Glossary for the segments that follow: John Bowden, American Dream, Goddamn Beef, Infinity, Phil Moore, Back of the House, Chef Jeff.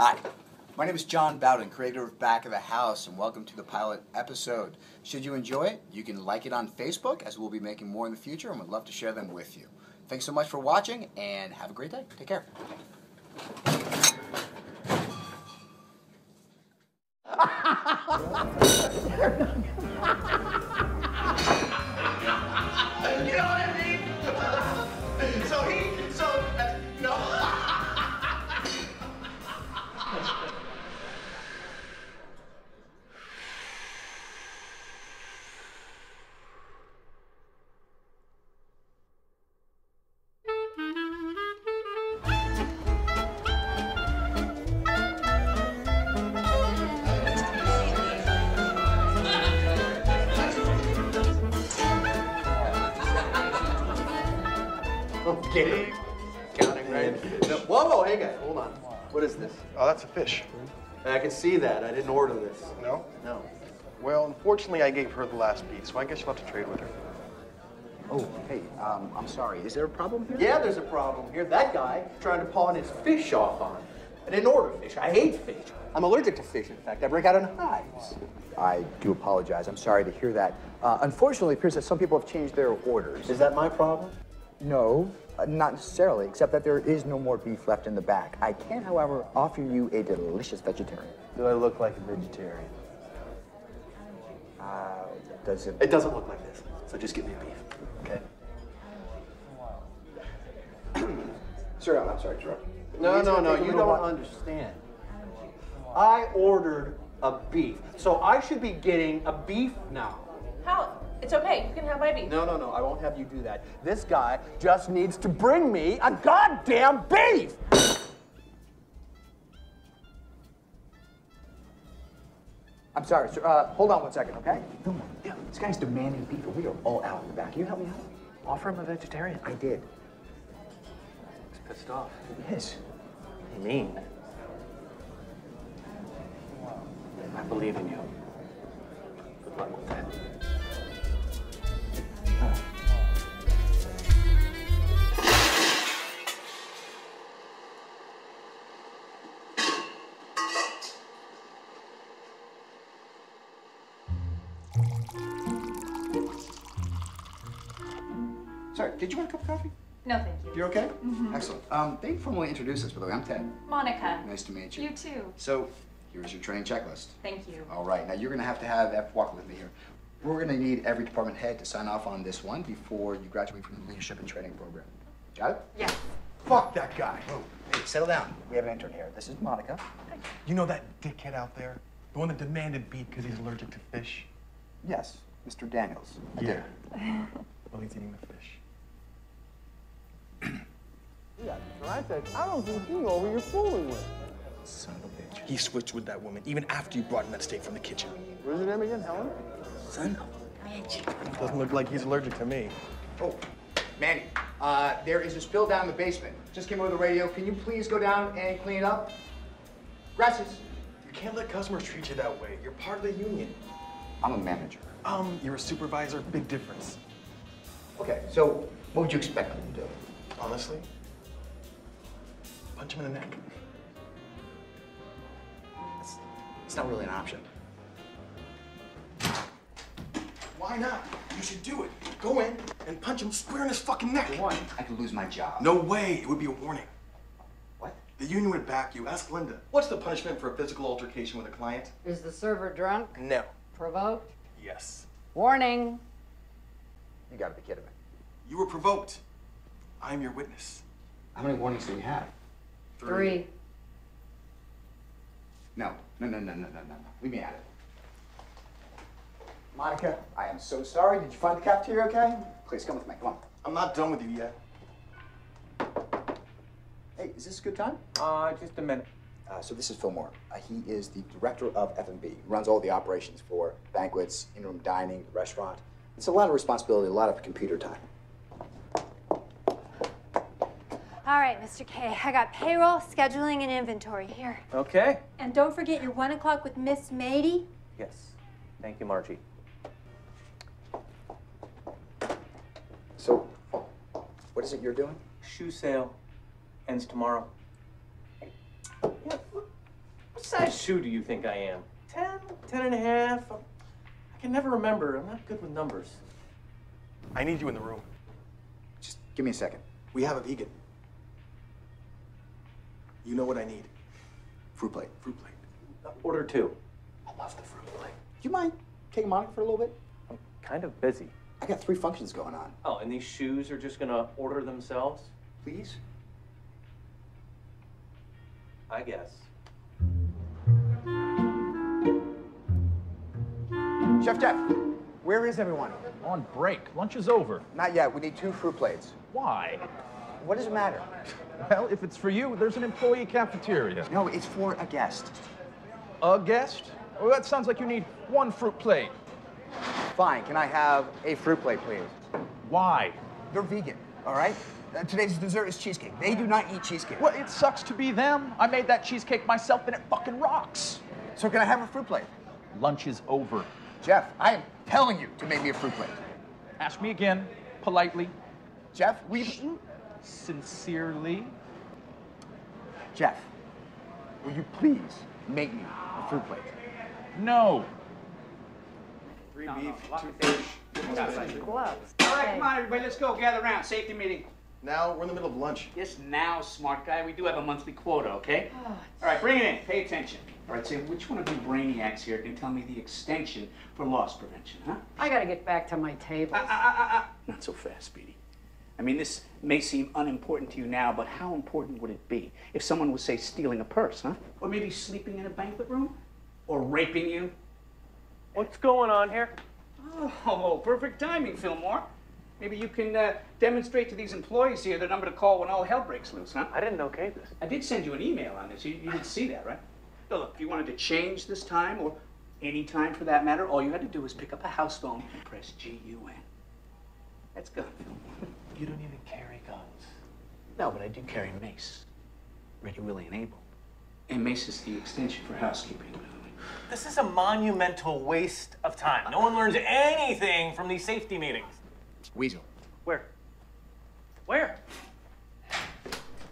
Hi, my name is John Bowden, creator of Back of the House, and welcome to the pilot episode. Should you enjoy it, you can like it on Facebook, as we'll be making more in the future, and would love to share them with you. Thanks so much for watching, and have a great day. Take care. You know what I mean? No. Okay. Counting right. No, whoa, hey guys, hold on. What is this? Oh, that's a fish. And I can see that. I didn't order this. No? No. Well, unfortunately, I gave her the last piece, so I guess you'll have to trade with her. Oh, hey, I'm sorry. Is there a problem here? Yeah, there's a problem here. That guy trying to pawn his fish off on me. I didn't order fish. I hate fish. I'm allergic to fish, in fact. I break out in hives. I do apologize. I'm sorry to hear that. Unfortunately, it appears that some people have changed their orders. Is that my problem? No. Not necessarily, except that there is no more beef left in the back. I can, however, offer you a delicious vegetarian. Do I look like a vegetarian? It doesn't look like this, so just give me a beef. Okay. Sir, I'm sorry, Trevor. No, you don't understand. I ordered a beef, so I should be getting a beef now. How? It's okay, you can have my beef. No, I won't have you do that. This guy just needs to bring me a goddamn beef! I'm sorry, sir, hold on one second, okay? Yeah, this guy's demanding beef, we are all out in the back. Can you help me out? Offer him a vegetarian. I did. He's pissed off. He is. What do you mean? I believe in you. Good luck with that. Sorry, did you want a cup of coffee? No, thank you. You're okay? Mm-hmm. Excellent. They formally introduced us, by the way. I'm Ted. Monica. Nice to meet you. You too. So, here's your training checklist. Thank you. All right, now you're going to have F walk with me here. We're going to need every department head to sign off on this one before you graduate from the leadership and training program. Got it? Yeah. Fuck that guy. Oh, hey, settle down. We have an intern here. This is Monica. Thanks. You know that dickhead out there? The one that demanded beef because he's allergic to fish? Yes, Mr. Daniels. Yeah. I do. Well, he's eating the fish. Yeah, I said, I don't think you know who you're fooling with. Son of a bitch. He switched with that woman even after you brought him that steak from the kitchen. What is your name again, Helen? Son of a bitch. Doesn't look like he's allergic to me. Oh, Manny, there is a spill down in the basement. Just came over the radio. Can you please go down and clean it up? Gracias. You can't let customers treat you that way. You're part of the union. I'm a manager. You're a supervisor. Big difference. Okay, so what would you expect them to do? Honestly? Punch him in the neck. It's not really an option. Why not? You should do it. Go in and punch him square in his fucking neck. One, I could lose my job. No way. It would be a warning. What? The union would back you. Ask Linda. What's the punishment for a physical altercation with a client? Is the server drunk? No. Provoked? Yes. Warning. You gotta be kidding me. You were provoked. I am your witness. How many warnings do we have? Three. No. Leave me at it. Monica, I am so sorry. Did you find the cafeteria okay? Please come with me. Come on. I'm not done with you yet. Hey, is this a good time? Just a minute. So this is Phil Moore. He is the director of F&B. Runs all the operations for banquets, in-room dining, the restaurant. It's a lot of responsibility, a lot of computer time. All right, Mr. K, I got payroll, scheduling, and inventory here. Okay. And don't forget your 1 o'clock with Miss Mady. Yes. Thank you, Margie. So, what is it you're doing? Shoe sale ends tomorrow. Yeah, What size shoe do you think I am? 10, 10 and a half? I can never remember. I'm not good with numbers. I need you in the room. Just give me a second. We have a vegan. You know what I need. Fruit plate. Fruit plate. Order two. I love the fruit plate. Do you mind taking Monica for a little bit? I'm kind of busy. I got three functions going on. Oh, and these shoes are just gonna order themselves? Please? I guess. Chef Jeff, where is everyone? On break. Lunch is over. Not yet. We need two fruit plates. Why? What does it matter? Well, if it's for you, there's an employee cafeteria. No, it's for a guest. A guest? Well, that sounds like you need one fruit plate. Fine. Can I have a fruit plate, please? Why? They're vegan, all right? Today's dessert is cheesecake. They do not eat cheesecake. Well, it sucks to be them. I made that cheesecake myself, and it fucking rocks. So can I have a fruit plate? Lunch is over. Jeff, I am telling you to make me a fruit plate. Ask me again, politely. Jeff, Sincerely. Jeff, will you please make me a fruit plate? No. Three beef, two fish. Gloves. All right, come on, everybody. Let's go. Gather around. Safety meeting. Now we're in the middle of lunch. Yes, now, smart guy. We do have a monthly quota, okay? Oh, all right, bring it in. Pay attention. All right, say, which one of you brainiacs here can tell me the extension for loss prevention, huh? I got to get back to my table. Not so fast, Speedy. I mean, this may seem unimportant to you now, but how important would it be if someone was, say, stealing a purse, huh? Or maybe sleeping in a banquet room? Or raping you? What's going on here? Oh, perfect timing, Phil Moore. Maybe you can demonstrate to these employees here the number to call when all hell breaks loose, huh? I didn't okay this. I did send you an email on this. You did see that, right? So look, if you wanted to change this time, or any time for that matter, all you had to do was pick up a house phone and press G-U-N. That's gun, Phil Moore. You don't even carry guns. No, but I do carry mace. Ready, willing, and able. And mace is the extension for housekeeping. This is a monumental waste of time. No one learns anything from these safety meetings. Weasel. Where? Where?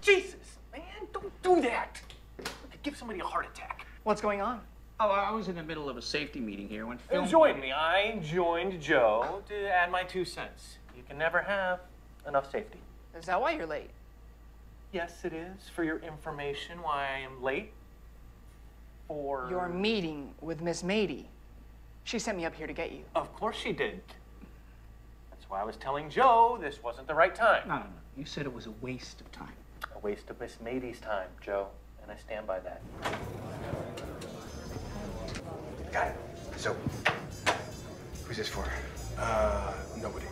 Jesus, man, don't do that. I could give somebody a heart attack. What's going on? Oh, I was in the middle of a safety meeting here when Phil... Join me. I joined Joe to add my 2 cents. You can never have enough safety. Is that why you're late? Yes, it is. For your information, why I am late. For... your meeting with Miss Mady. She sent me up here to get you. Of course she did. That's why I was telling Joe this wasn't the right time. No, no, no. You said it was a waste of time. A waste of Miss Mady's time, Joe. And I stand by that. Got it. So, who's this for? Nobody.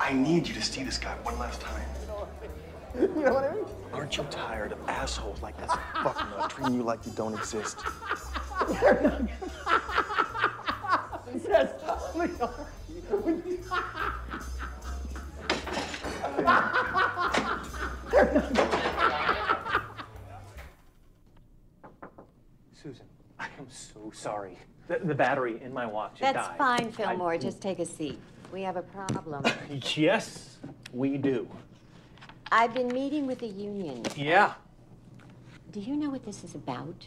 I need you to see this guy one last time. You know what I mean? Aren't you tired of assholes like this fucking up, treating you like you don't exist? Yes, we are. Susan, I am so sorry. The battery in my watch died. That's fine, Phil Moore. Just take a seat. We have a problem. Yes, we do. I've been meeting with the union. Yeah. Do you know what this is about?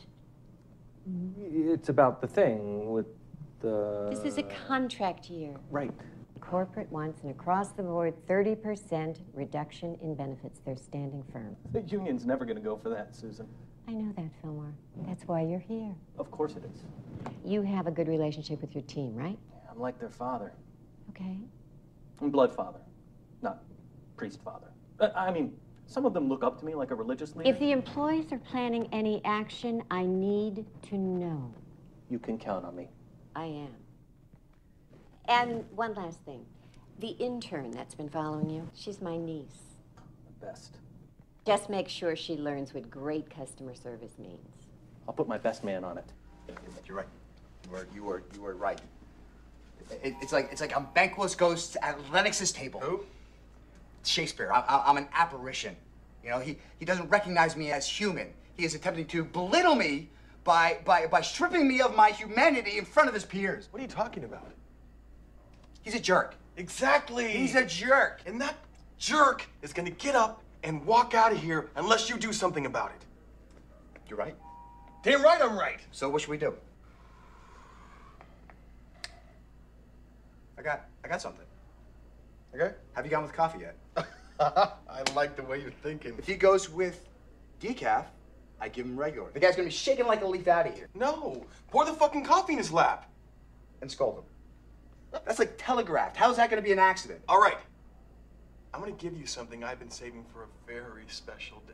It's about the thing with the... This is a contract year. Right. Corporate wants an across-the-board 30% reduction in benefits. They're standing firm. The union's never going to go for that, Susan. I know that, Phil Moore. That's why you're here. Of course it is. You have a good relationship with your team, right? Yeah, I'm like their father. Okay. I'm blood father, not priest father. I mean, some of them look up to me like a religious leader. If the employees are planning any action, I need to know. You can count on me. I am. And one last thing. The intern that's been following you, she's my niece. The best. Just make sure she learns what great customer service means. I'll put my best man on it. You're right. You are right. It's like I'm Banquo's ghost at Lennox's table. Who? Shakespeare. I'm an apparition. You know, he doesn't recognize me as human. He is attempting to belittle me by stripping me of my humanity in front of his peers. What are you talking about? He's a jerk. Exactly. He's a jerk. And that jerk is going to get up and walk out of here unless you do something about it. You're right. Damn right I'm right. So what should we do? I got something. Okay? Have you gone with coffee yet? I like the way you're thinking. If he goes with decaf, I give him regular. The guy's gonna be shaking like a leaf out of here. No, pour the fucking coffee in his lap. And scold him. That's like telegraphed. How's that gonna be an accident? All right, I'm gonna give you something I've been saving for a very special day.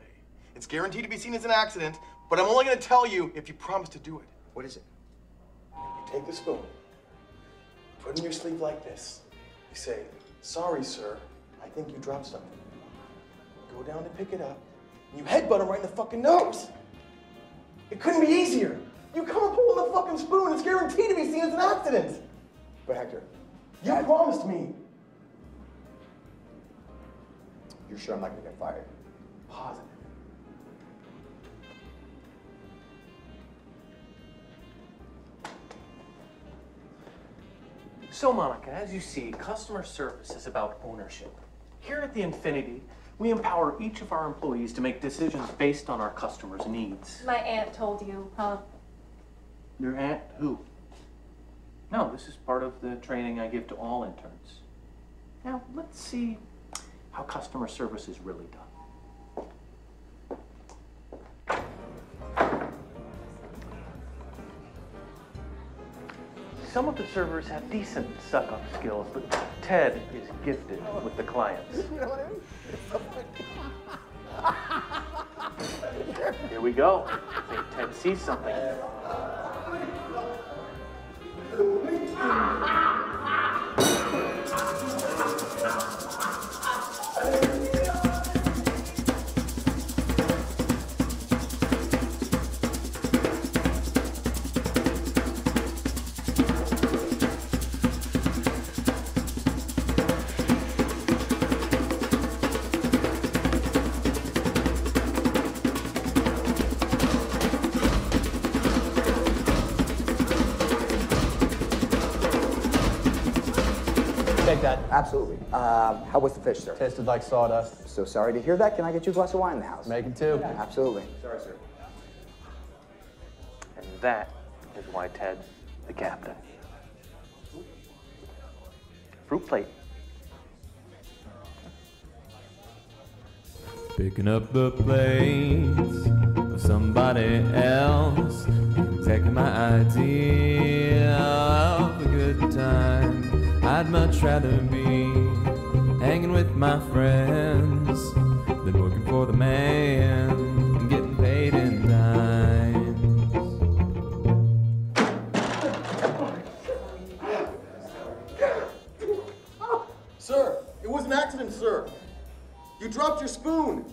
It's guaranteed to be seen as an accident, but I'm only gonna tell you if you promise to do it. What is it? You take the spoon, put it in your sleeve like this. You say, sorry, sir, I think you dropped something. Go down to pick it up. You headbutt him right in the fucking nose. It couldn't be easier. You come and pull the fucking spoon, it's guaranteed to be seen as an accident. But Hector, you promised me. You're sure I'm not gonna get fired? Positive. So Monica, as you see, customer service is about ownership. Here at the Infinity, we empower each of our employees to make decisions based on our customers' needs. My aunt told you, huh? Your aunt who? No, this is part of the training I give to all interns. Now, let's see how customer service is really done. Some of the servers have decent suck-up skills, but Ted is gifted with the clients. You know what I mean? Here we go. I think Ted sees something. Absolutely. How was the fish, sir? Tasted like sawdust. So sorry to hear that. Can I get you a glass of wine in the house? Make it two. Yeah. Absolutely. Sorry, sir. And that is why Ted's the captain. Fruit plate. Picking up the plates of somebody else, taking my idea of a good time. I'd much rather be hanging with my friends than working for the man and getting paid in dimes. Sir, it was an accident, sir. You dropped your spoon.